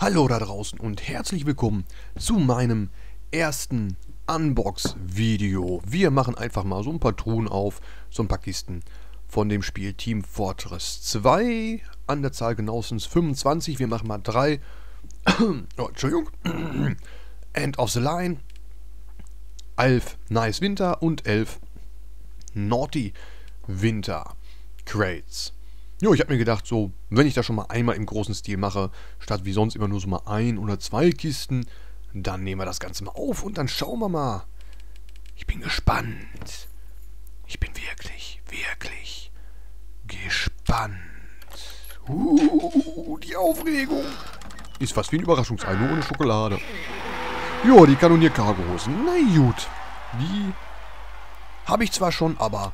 Hallo da draußen und herzlich willkommen zu meinem ersten Unbox-Video. Wir machen einfach mal so ein paar Truhen auf, so ein paar Kisten von dem Spiel Team Fortress 2. An der Zahl genauestens 25. Wir machen mal 3. Oh, Entschuldigung. End of the Line. 11 Nice Winter und 11 Naughty Winter Crates. Jo, ich habe mir gedacht, so, wenn ich das schon mal einmal im großen Stil mache, statt wie sonst immer nur so mal ein oder zwei Kisten, dann nehmen wir das Ganze mal auf und dann schauen wir mal. Ich bin gespannt. Ich bin wirklich gespannt. Die Aufregung. Ist fast wie ein Überraschungsei, nur ohne Schokolade. Jo, die Kanonier-Cargo-Hosen. Na gut. Die habe ich zwar schon, aber...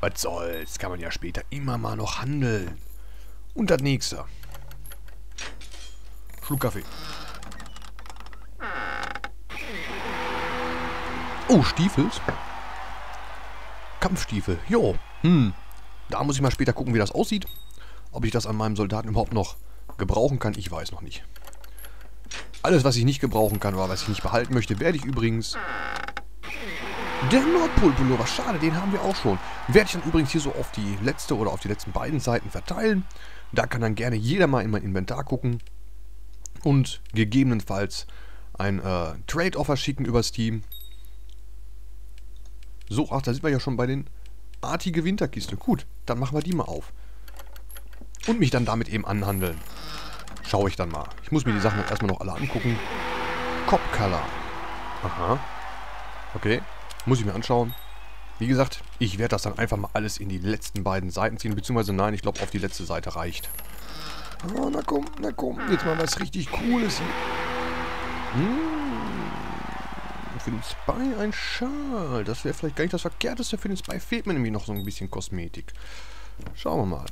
was soll's, kann man ja später immer mal noch handeln. Und das nächste. Schluck Kaffee. Oh, Stiefels. Kampfstiefel, jo. Da muss ich mal später gucken, wie das aussieht. Ob ich das an meinem Soldaten überhaupt noch gebrauchen kann, ich weiß noch nicht. Alles, was ich nicht gebrauchen kann oder was ich nicht behalten möchte, werde ich übrigens... Der Nordpol-Pullover, schade, den haben wir auch schon. Werde ich dann übrigens hier so auf die letzte oder auf die letzten beiden Seiten verteilen. Da kann dann gerne jeder mal in mein Inventar gucken. Und gegebenenfalls ein Trade-Offer schicken über Steam. So, ach, da sind wir ja schon bei den artigen Winterkisten. Gut, dann machen wir die mal auf. Und mich dann damit eben anhandeln. Schaue ich dann mal. Ich muss mir die Sachen erstmal noch alle angucken. Kopfkeller. Aha. Okay. Muss ich mir anschauen. Wie gesagt, ich werde das dann einfach mal alles in die letzten beiden Seiten ziehen. Beziehungsweise nein, ich glaube, auf die letzte Seite reicht. Oh, na komm, jetzt mal was richtig Cooles hier. Für den Spy ein Schal. Das wäre vielleicht gar nicht das Verkehrteste. Für den Spy fehlt mir nämlich noch so ein bisschen Kosmetik. Schauen wir mal.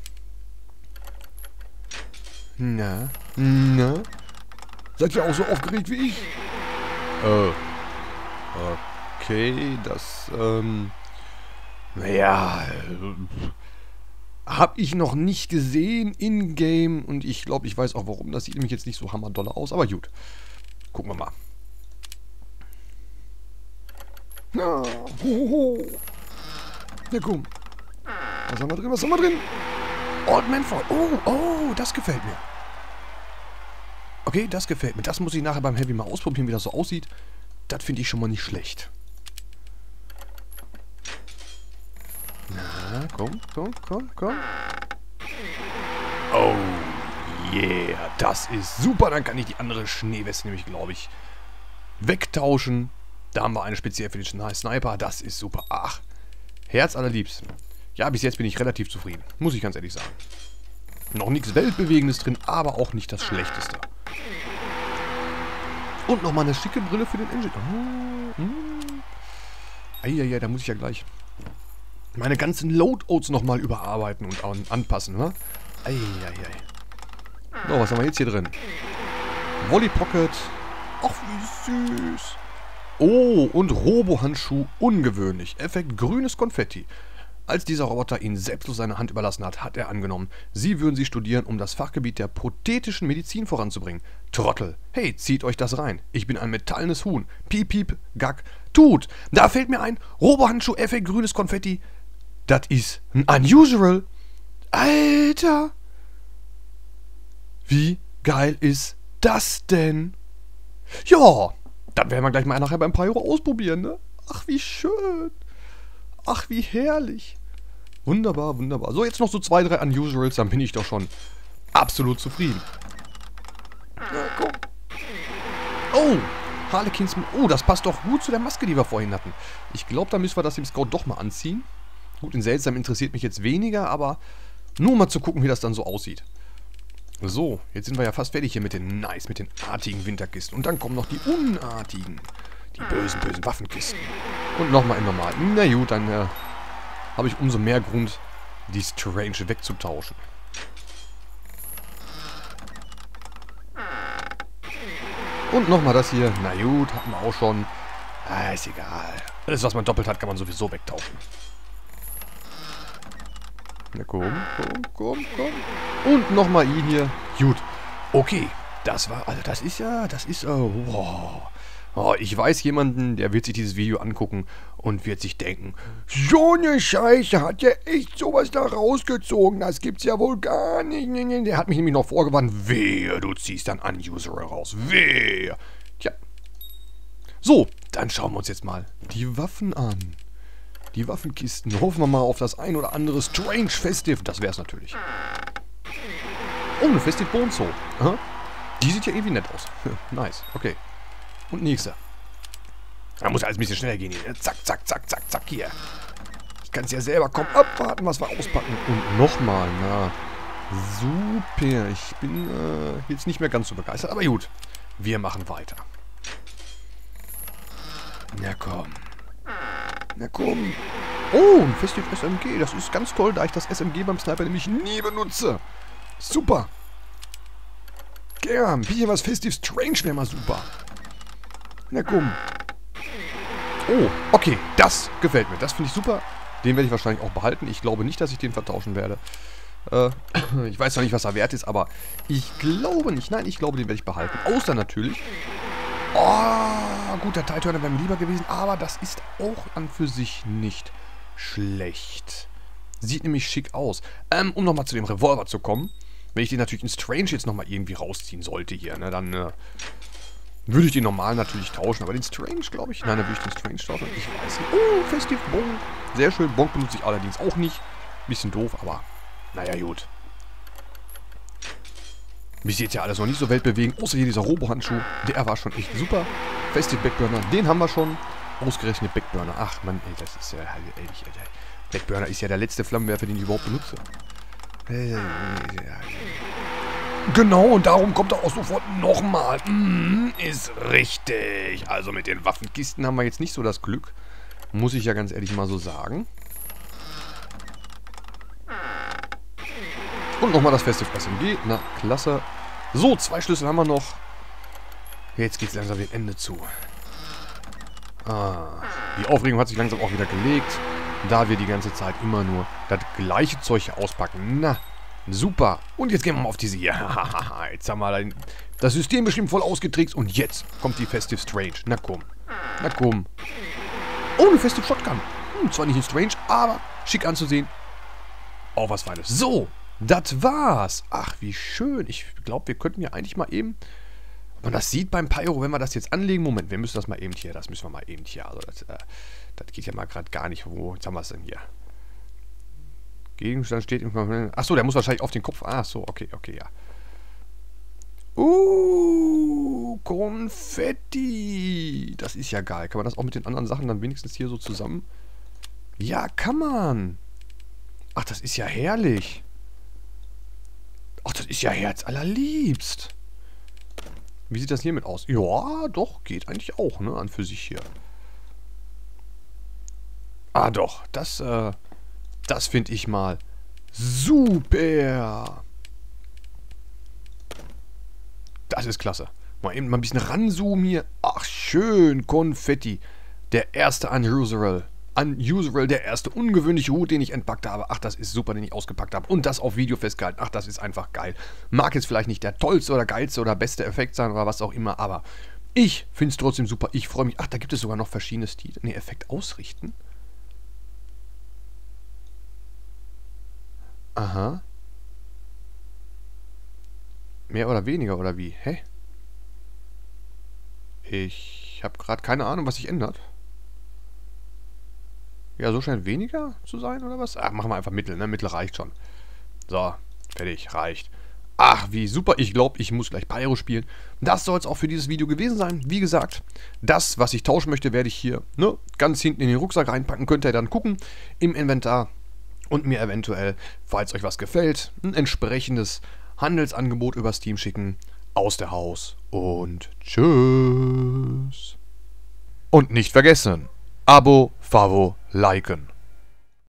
Na? Seid ihr auch so aufgeregt wie ich? Okay, das, naja, habe ich noch nicht gesehen in-game und ich glaube, ich weiß auch warum. Das sieht nämlich jetzt nicht so hammerdolle aus, aber gut. Gucken wir mal. Na, ja, komm. Was haben wir drin? Old Manfall. Oh, das gefällt mir. Okay, das gefällt mir. Das muss ich nachher beim Heavy mal ausprobieren, wie das so aussieht. Das finde ich schon mal nicht schlecht. Na, komm. Oh, yeah. Das ist super. Dann kann ich die andere Schneeweste nämlich, glaube ich, wegtauschen. Da haben wir eine speziell für den Schnee-Sniper. Das ist super. Ach, Herz allerliebst. Ja, bis jetzt bin ich relativ zufrieden. Muss ich ganz ehrlich sagen. Noch nichts Weltbewegendes drin, aber auch nicht das Schlechteste. Und nochmal eine schicke Brille für den Engine. Da muss ich ja gleich meine ganzen Loadouts nochmal überarbeiten und anpassen, ne? So, was haben wir jetzt hier drin? Volley Pocket. Ach, wie süß. Oh, und Robohandschuh. Ungewöhnlich. Effekt grünes Konfetti. Als dieser Roboter ihn selbstlos seine Hand überlassen hat, hat er angenommen, sie würden sie studieren, um das Fachgebiet der prothetischen Medizin voranzubringen. Trottel. Hey, zieht euch das rein. Ich bin ein metallenes Huhn. Piep, piep, gack, tut. Da fällt mir ein, Robohandschuh, Effekt, grünes Konfetti. Das ist ein unusual. Alter. Wie geil ist das denn? Ja, dann werden wir gleich mal nachher beim Pyro ausprobieren, ne? Ach, wie schön. Ach, wie herrlich. Wunderbar, wunderbar. So, jetzt noch so 2, 3 Unusuals, dann bin ich doch schon absolut zufrieden. Na, komm. Oh, Harlekins. Oh, das passt doch gut zu der Maske, die wir vorhin hatten. Ich glaube, da müssen wir das dem Scout doch mal anziehen. Gut, in seltsam interessiert mich jetzt weniger, aber nur mal zu gucken, wie das dann so aussieht. So, jetzt sind wir ja fast fertig hier mit den nice, mit den artigen Winterkisten. Und dann kommen noch die unartigen. Die bösen, bösen Waffenkisten. Und nochmal im Normalen. Na gut, dann habe ich umso mehr Grund, die Strange wegzutauschen. Und nochmal das hier. Na gut, hatten wir auch schon. Ah, ist egal. Alles, was man doppelt hat, kann man sowieso wegtauschen. Na komm. Und nochmal ihn hier. Gut. Okay. Das war, also das ist ja, wow. Oh, ich weiß jemanden, der wird sich dieses Video angucken und wird sich denken, so eine Scheiße, hat der echt sowas da rausgezogen, das gibt's ja wohl gar nicht. Der hat mich nämlich noch vorgewarnt, wehe, du ziehst dann Unuser raus, wehe. Tja. So, dann schauen wir uns jetzt mal die Waffen an. Die Waffenkisten, hoffen wir mal auf das ein oder andere Strange Festive, das wär's natürlich. Oh, eine Festive Bonzo. Aha. Die sieht ja irgendwie nett aus. Nice, okay. Und nächster. Da muss alles ein bisschen schneller gehen hier. Zack, zack, zack, zack, zack, hier. Ich kann es ja selber kommen. Abwarten, was wir auspacken. Und nochmal, na. Super. Ich bin jetzt nicht mehr ganz so begeistert. Aber gut, wir machen weiter. Na komm. Na komm. Oh, ein Festive SMG. Das ist ganz toll, da ich das SMG beim Sniper nämlich nie benutze. Super. Gern. Bisschen was Festive Strange wäre mal super. Na komm. Oh, okay. Das gefällt mir. Das finde ich super. Den werde ich wahrscheinlich auch behalten. Ich glaube nicht, dass ich den vertauschen werde. Ich weiß noch nicht, was er wert ist, aber ich glaube nicht. Nein, ich glaube, den werde ich behalten. Außer natürlich. Oh, gut, der Teiltörner wäre mir lieber gewesen. Aber das ist auch an für sich nicht schlecht. Sieht nämlich schick aus. Um nochmal zu dem Revolver zu kommen. Wenn ich den natürlich in Strange jetzt nochmal irgendwie rausziehen sollte hier, ne, dann... würde ich den normalen natürlich tauschen, aber den Strange, glaube ich. Nein, dann würde ich den Strange tauschen. Ich weiß nicht. Oh, Festive Bonk. Sehr schön. Bonk benutze ich allerdings auch nicht. Bisschen doof, aber naja, gut. Mich sieht ja alles noch nicht so weltbewegend. Außer hier dieser Robohandschuh. Der war schon echt super. Festive Backburner, den haben wir schon. Ausgerechnet Backburner. Ach, Mann, ey, das ist ja... Backburner ist ja der letzte Flammenwerfer, den ich überhaupt benutze. Genau, und darum kommt er auch sofort nochmal. Ist richtig. Also mit den Waffenkisten haben wir jetzt nicht so das Glück. Muss ich ja ganz ehrlich mal so sagen. Und nochmal das Festive SMG. Na, klasse. So, 2 Schlüssel haben wir noch. Jetzt geht's langsam dem Ende zu. Ah, die Aufregung hat sich langsam auch wieder gelegt. Da wir die ganze Zeit immer nur das gleiche Zeug hier auspacken. Na, super. Und jetzt gehen wir mal auf diese hier. Jetzt haben wir das System bestimmt voll ausgetrickst. Und jetzt kommt die Festive Strange. Na komm. Na komm. Oh, eine Festive Shotgun. Zwar nicht in Strange, aber schick anzusehen. Auch was Feines. So, das war's. Ach, wie schön. Ich glaube, wir könnten ja eigentlich mal eben... Man das sieht beim Pyro, wenn wir das jetzt anlegen. Moment, wir müssen das mal eben hier. Das müssen wir mal eben hier. Also das geht ja mal gerade gar nicht. Wo? Jetzt haben wir es denn hier. Gegenstand steht im... Achso, der muss wahrscheinlich auf den Kopf... Achso, okay, okay, ja. Konfetti. Das ist ja geil. Kann man das auch mit den anderen Sachen dann wenigstens hier so zusammen... Ja, kann man. Ach, das ist ja herrlich. Ach, das ist ja herzallerliebst. Wie sieht das hiermit aus? Ja, doch, geht eigentlich auch, ne, an für sich hier. Ah, doch, das finde ich mal super. Das ist klasse. Mal eben mal ein bisschen ranzoomen hier. Ach, schön, Konfetti. Der erste Unusual. Unusual, der erste ungewöhnliche Hut, den ich entpackt habe. Ach, das ist super, den ich ausgepackt habe. Und das auf Video festgehalten. Ach, das ist einfach geil. Mag jetzt vielleicht nicht der tollste oder geilste oder beste Effekt sein oder was auch immer, aber ich finde es trotzdem super. Ich freue mich. Ach, da gibt es sogar noch verschiedene Stile. Ne, Effekt ausrichten. Aha. Mehr oder weniger, oder wie? Hä? Ich habe gerade keine Ahnung, was sich ändert. Ja, so scheint weniger zu sein, oder was? Ach, machen wir einfach Mittel, ne? Mittel reicht schon. So, fertig, reicht. Ach, wie super. Ich glaube, ich muss gleich Pyro spielen. Das soll es auch für dieses Video gewesen sein. Wie gesagt, das, was ich tauschen möchte, werde ich hier, ne, ganz hinten in den Rucksack reinpacken. Könnt ihr dann gucken im Inventar und mir eventuell, falls euch was gefällt, ein entsprechendes Handelsangebot über Steam schicken. Aus der Haus und tschüss. Und nicht vergessen, Abo, Favo, liken.